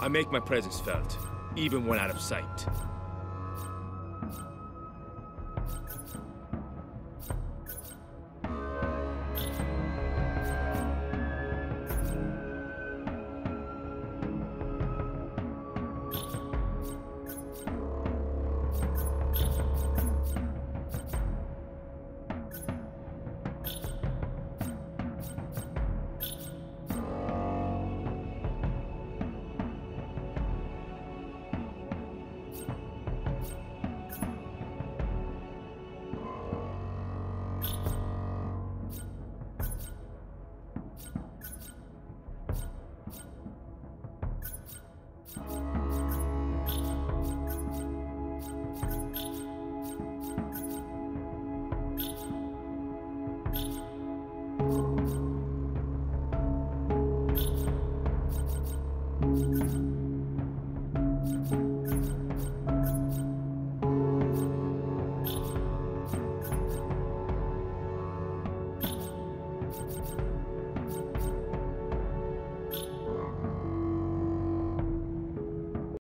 I make my presence felt, even when out of sight.